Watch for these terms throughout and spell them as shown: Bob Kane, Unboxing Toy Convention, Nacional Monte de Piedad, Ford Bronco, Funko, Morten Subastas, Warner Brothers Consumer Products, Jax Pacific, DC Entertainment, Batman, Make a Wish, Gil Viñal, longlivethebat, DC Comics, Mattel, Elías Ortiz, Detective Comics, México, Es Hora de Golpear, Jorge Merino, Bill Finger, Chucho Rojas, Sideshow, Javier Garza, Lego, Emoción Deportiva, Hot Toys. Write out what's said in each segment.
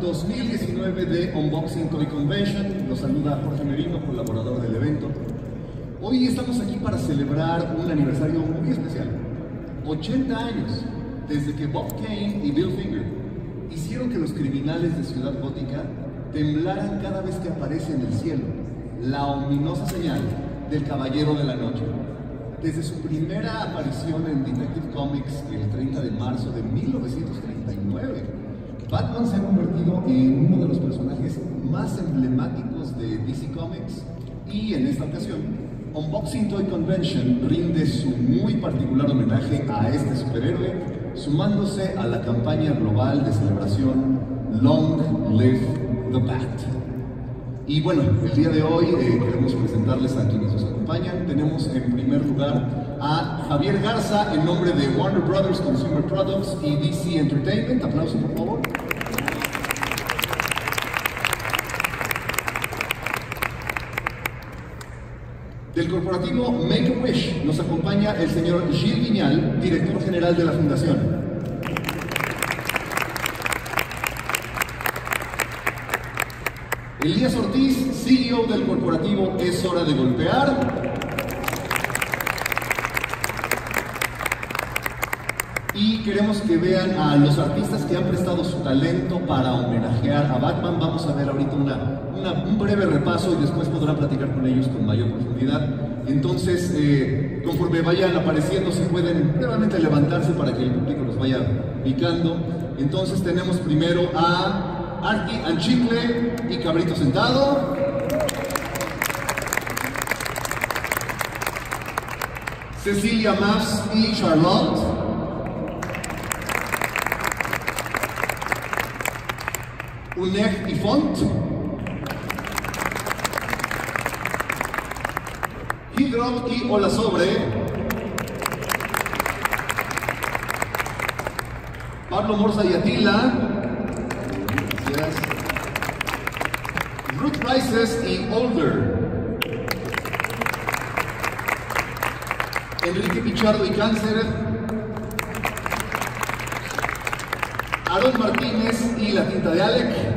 2019 de Unboxing Toy Convention. Los saluda Jorge Merino, colaborador del evento. Hoy estamos aquí para celebrar un aniversario muy especial. 80 años desde que Bob Kane y Bill Finger hicieron que los criminales de Ciudad Gótica temblaran cada vez que aparece en el cielo la ominosa señal del Caballero de la Noche. Desde su primera aparición en Detective Comics el 30 de marzo de 1939, Batman se ha convertido en uno de los personajes más emblemáticos de DC Comics y en esta ocasión, Unboxing Toy Convention rinde su muy particular homenaje a este superhéroe, sumándose a la campaña global de celebración Long Live the Bat. Y bueno, el día de hoy queremos presentarles a quienes nos acompañan. Tenemos en primer lugar a Javier Garza en nombre de Warner Brothers Consumer Products y DC Entertainment. Aplausos, por favor. Del corporativo Make a Wish nos acompaña el señor Gil Viñal, director general de la fundación. Elías Ortiz, CEO del corporativo Es Hora de Golpear. Y queremos que vean a los artistas que han prestado su talento para homenajear a Batman. Vamos a ver ahorita un breve repaso y después podrán platicar con ellos con mayor profundidad. Entonces, conforme vayan apareciendo, si pueden brevemente levantarse para que el público los vaya picando. Entonces tenemos primero a Arti Anchicle y Cabrito Sentado. Cecilia Maps y Charlotte. Uneg y Font, Hidrop y Hola Sobre, Pablo Morza y Atila, gracias. Ruth Prices y Older, Enrique Pichardo y Cáncer, Aarón Martínez y La Tinta de Alec,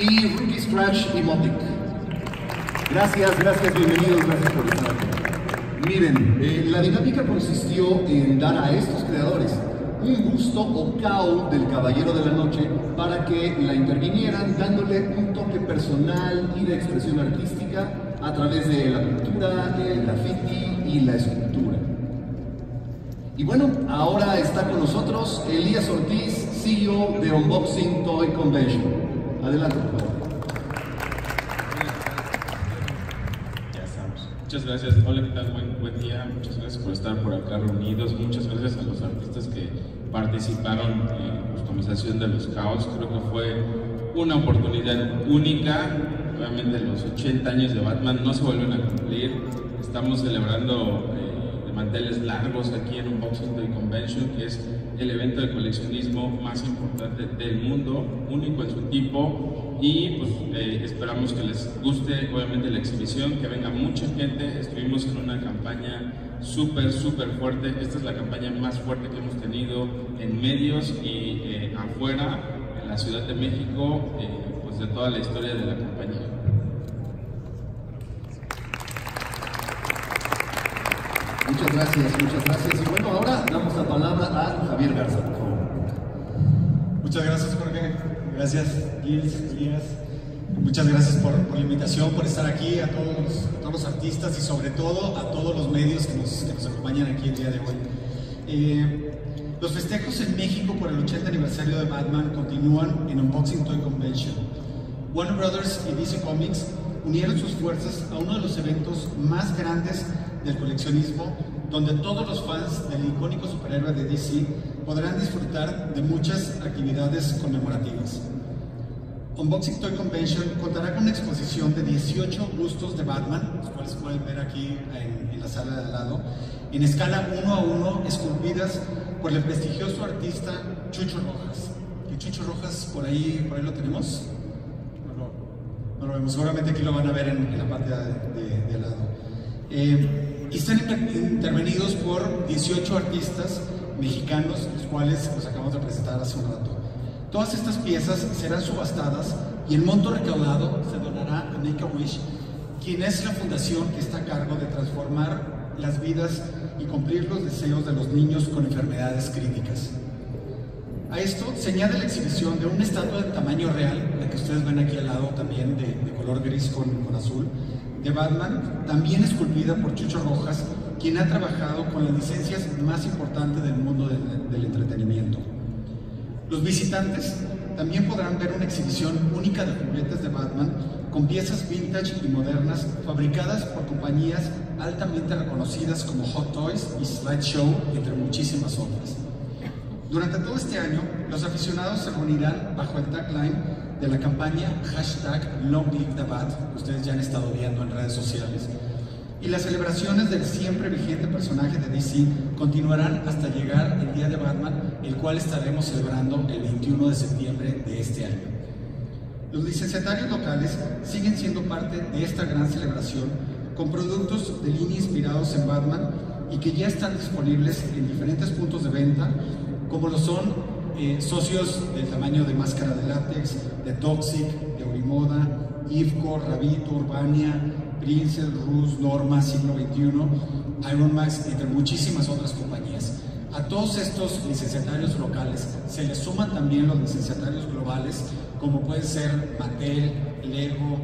y Rookie Scratch y Motic. Gracias, gracias, bienvenidos, gracias por estar aquí. Miren, la dinámica consistió en dar a estos creadores un gusto o caul del Caballero de la Noche para que la intervinieran dándole un toque personal y de expresión artística a través de la pintura, el graffiti y la escultura. Y bueno, ahora está con nosotros Elías Ortiz, CEO de Unboxing Toy Convention. Adelante, por favor. Ya estamos. Muchas gracias. Hola, ¿qué tal? Buen día. Muchas gracias por estar por acá reunidos. Muchas gracias a los artistas que participaron en customización de los caos. Creo que fue una oportunidad única. Obviamente los 80 años de Batman no se vuelven a cumplir. Estamos celebrando manteles largos aquí en Unboxing Toy Convention, que es el evento de coleccionismo más importante del mundo, único en su tipo, y pues esperamos que les guste obviamente la exhibición, que venga mucha gente. Estuvimos en una campaña súper fuerte. Esta es la campaña más fuerte que hemos tenido en medios y afuera, en la la Ciudad de México, pues de toda la historia de la compañía. Muchas gracias, muchas gracias. Y bueno, ahora damos la palabra a Javier Garza. Muchas gracias, Jorge. Gracias, Elías. Muchas gracias por la invitación, por estar aquí, a todos los artistas y sobre todo a todos los medios que nos acompañan aquí el día de hoy. Los festejos en México por el 80 aniversario de Batman continúan en Unboxing Toy Convention. Warner Brothers y DC Comics unieron sus fuerzas a uno de los eventos más grandes del coleccionismo, donde todos los fans del icónico superhéroe de DC podrán disfrutar de muchas actividades conmemorativas. Unboxing Toy Convention contará con una exposición de 18 bustos de Batman, los cuales pueden ver aquí en la sala de al lado, en escala 1:1, esculpidas por el prestigioso artista Chucho Rojas. ¿Y Chucho Rojas por ahí lo tenemos? No lo vemos, seguramente aquí lo van a ver en la parte de al lado. Y están intervenidos por 18 artistas mexicanos, los cuales los acabamos de presentar hace un rato. Todas estas piezas serán subastadas y el monto recaudado se donará a Make a Wish, quien es la fundación que está a cargo de transformar las vidas y cumplir los deseos de los niños con enfermedades críticas. A esto se añade la exhibición de una estatua de tamaño real, la que ustedes ven aquí al lado también de color gris con azul, de Batman, también esculpida por Chucho Rojas, quien ha trabajado con las licencias más importantes del mundo del entretenimiento. Los visitantes también podrán ver una exhibición única de juguetes de Batman con piezas vintage y modernas fabricadas por compañías altamente reconocidas como Hot Toys y Sideshow, entre muchísimas otras. Durante todo este año, los aficionados se reunirán bajo el tagline de la campaña #LongLiveTheBat, que ustedes ya han estado viendo en redes sociales, y las celebraciones del siempre vigente personaje de DC continuarán hasta llegar el Día de Batman, el cual estaremos celebrando el 21 de septiembre de este año. Los licenciatarios locales siguen siendo parte de esta gran celebración con productos de línea inspirados en Batman y que ya están disponibles en diferentes puntos de venta, como lo son socios del tamaño de Máscara de Látex, de Toxic, de Orimoda, Ifco, Rabito, Urbania, Prince, Rus, Norma, Siglo XXI, Iron Max, entre muchísimas otras compañías. A todos estos licenciatarios locales se les suman también los licenciatarios globales, como pueden ser Mattel, Lego,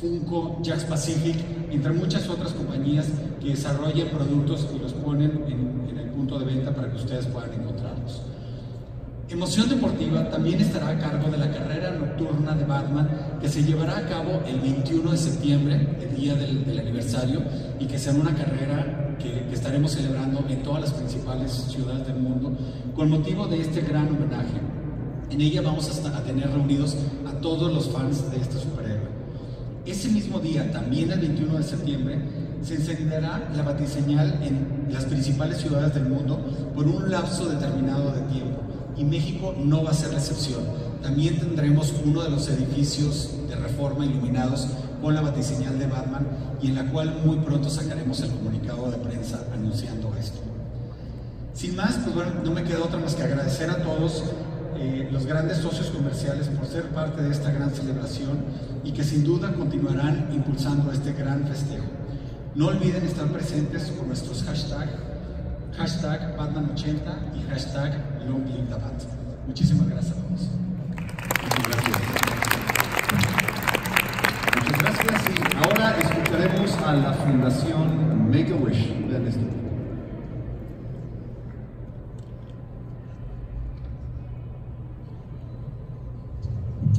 Funko, Jax Pacific, entre muchas otras compañías que desarrollan productos y los ponen en el punto de venta para que ustedes puedan encontrarlos. Emoción Deportiva también estará a cargo de la carrera nocturna de Batman, que se llevará a cabo el 21 de septiembre, el día del aniversario, y que será una carrera que estaremos celebrando en todas las principales ciudades del mundo con motivo de este gran homenaje. En ella vamos a tener reunidos a todos los fans de este superhéroe. Ese mismo día, también el 21 de septiembre, se encenderá la batiseñal en las principales ciudades del mundo por un lapso determinado de tiempo. Y México no va a ser la excepción. También tendremos uno de los edificios de Reforma iluminados con la batiseñal de Batman, y en la cual muy pronto sacaremos el comunicado de prensa anunciando esto. Sin más, pues bueno, no me queda otra más que agradecer a todos los grandes socios comerciales por ser parte de esta gran celebración y que sin duda continuarán impulsando este gran festejo. No olviden estar presentes con nuestros hashtags Batman80 y #LongLiveTheBat. Muchísimas gracias a todos. Muchas gracias. Muchas gracias. Y ahora escucharemos a la Fundación Make a Wish. Vean esto.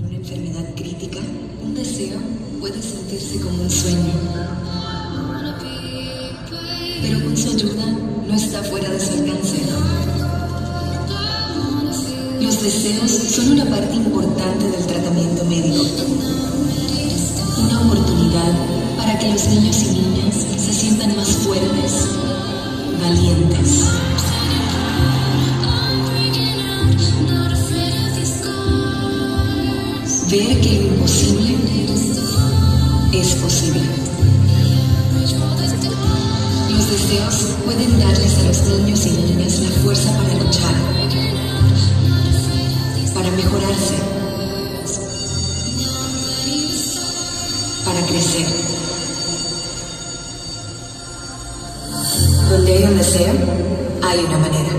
Una enfermedad crítica, un deseo, puede sentirse como un sueño. Pero con su ayuda, no está fuera de su alcance. Los deseos son una parte importante del tratamiento médico. Una oportunidad para que los niños y niñas se sientan más fuertes, valientes. Ver que lo imposible es posible. Los deseos pueden darles a los niños y niñas la fuerza para luchar, para mejorarse, para crecer. Donde hay un deseo, hay una manera.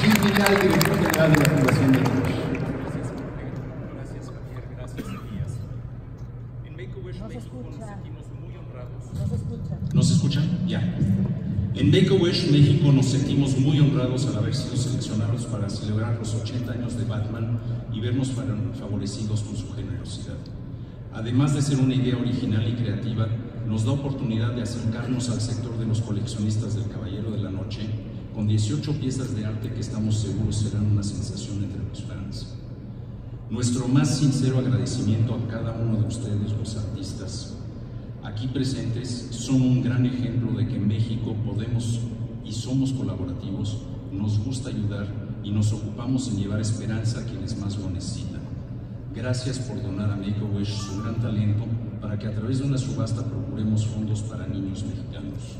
Gil Viñal, director general de la Fundación de Make a Wish. Gracias, Javier. Gracias, Elías. En Make a Wish México nos sentimos muy honrados. ¿Nos escuchan? Ya. En Make a Wish México nos sentimos muy honrados al haber sido seleccionados para celebrar los 80 años de Batman y vernos favorecidos con su generosidad. Además de ser una idea original y creativa, nos da oportunidad de acercarnos al sector de los coleccionistas del Caballero de la Noche, con 18 piezas de arte que estamos seguros serán una sensación entre los fans. Nuestro más sincero agradecimiento a cada uno de ustedes, los artistas aquí presentes, son un gran ejemplo de que en México podemos y somos colaborativos, nos gusta ayudar y nos ocupamos en llevar esperanza a quienes más lo necesitan. Gracias por donar a Make a Wish su gran talento para que a través de una subasta procuremos fondos para niños mexicanos.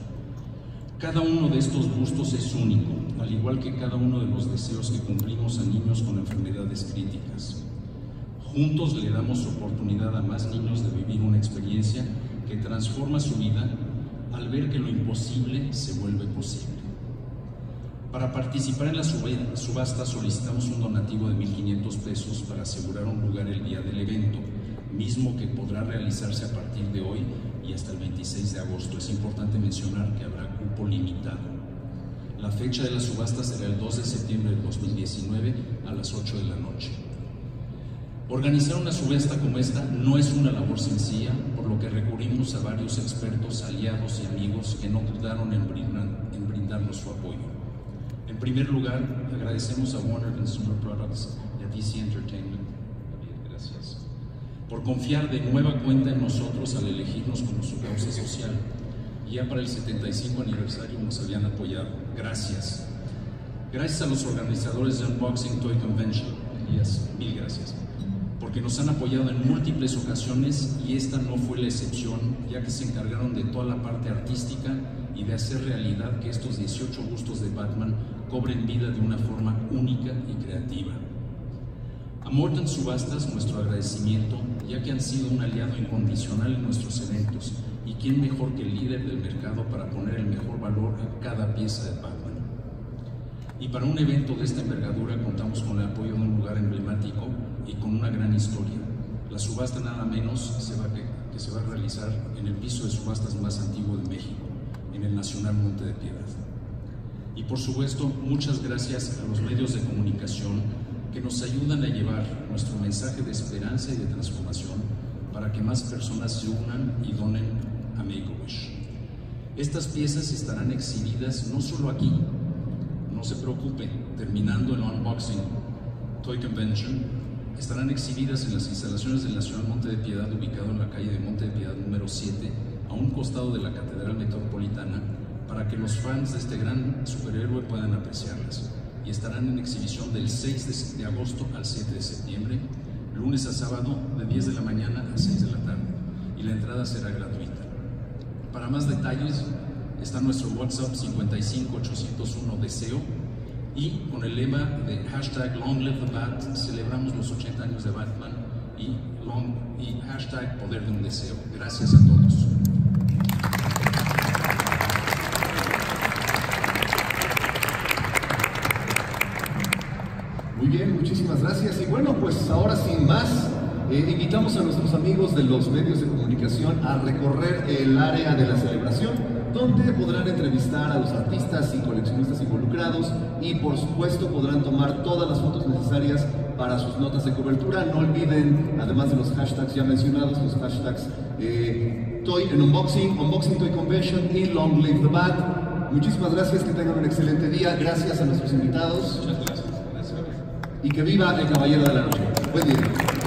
Cada uno de estos gustos es único, al igual que cada uno de los deseos que cumplimos a niños con enfermedades críticas. Juntos le damos oportunidad a más niños de vivir una experiencia que transforma su vida al ver que lo imposible se vuelve posible. Para participar en la subasta solicitamos un donativo de 1,500 pesos para asegurar un lugar el día del evento, mismo que podrá realizarse a partir de hoy y hasta el 26 de agosto. Es importante mencionar que habrá cupo limitado. La fecha de la subasta será el 2 de septiembre del 2019 a las 8 de la noche. Organizar una subasta como esta no es una labor sencilla, por lo que recurrimos a varios expertos, aliados y amigos que no dudaron en brindarnos su apoyo. En primer lugar, agradecemos a Warner Consumer Products y a DC Entertainment. Gracias. Por confiar de nueva cuenta en nosotros al elegirnos como su causa social. Ya para el 75 aniversario nos habían apoyado. Gracias. Gracias a los organizadores de Unboxing Toy Convention. Elías, mil gracias. Porque nos han apoyado en múltiples ocasiones y esta no fue la excepción, ya que se encargaron de toda la parte artística y de hacer realidad que estos 18 gustos de Batman cobren vida de una forma única y creativa. A Morten Subastas nuestro agradecimiento, ya que han sido un aliado incondicional en nuestros eventos, y quién mejor que el líder del mercado para poner el mejor valor a cada pieza de Batman. Y para un evento de esta envergadura contamos con el apoyo de un lugar emblemático y con una gran historia. La subasta nada menos se va a realizar en el piso de subastas más antiguo de México, en el Nacional Monte de Piedad. Y por supuesto, muchas gracias a los medios de comunicación que nos ayudan a llevar nuestro mensaje de esperanza y de transformación para que más personas se unan y donen a Make a Wish. Estas piezas estarán exhibidas no solo aquí, no se preocupen, terminando el Unboxing Toy Convention, estarán exhibidas en las instalaciones del Nacional Monte de Piedad, ubicado en la calle de Monte de Piedad número 7, a un costado de la Catedral Metropolitana, para que los fans de este gran superhéroe puedan apreciarlas. Y estarán en exhibición del 6 de agosto al 7 de septiembre, lunes a sábado, de 10 de la mañana a 6 de la tarde, y la entrada será gratuita. Para más detalles está nuestro WhatsApp 55-801-DESEO, y con el lema de hashtag Long Live the Bat, celebramos los 80 años de Batman y hashtag Poder de un Deseo. Gracias a todos. Muy bien, muchísimas gracias. Y bueno, pues ahora sin más, invitamos a nuestros amigos de los medios de comunicación a recorrer el área de la celebración, donde podrán entrevistar a los artistas y coleccionistas involucrados y por supuesto podrán tomar todas las fotos necesarias para sus notas de cobertura. No olviden, además de los hashtags ya mencionados, los hashtags Toy en Unboxing, Unboxing Toy Convention y Long Live the Bat. Muchísimas gracias, que tengan un excelente día. Gracias a nuestros invitados. Muchas gracias. Y que viva el Caballero de la Noche. Buen día.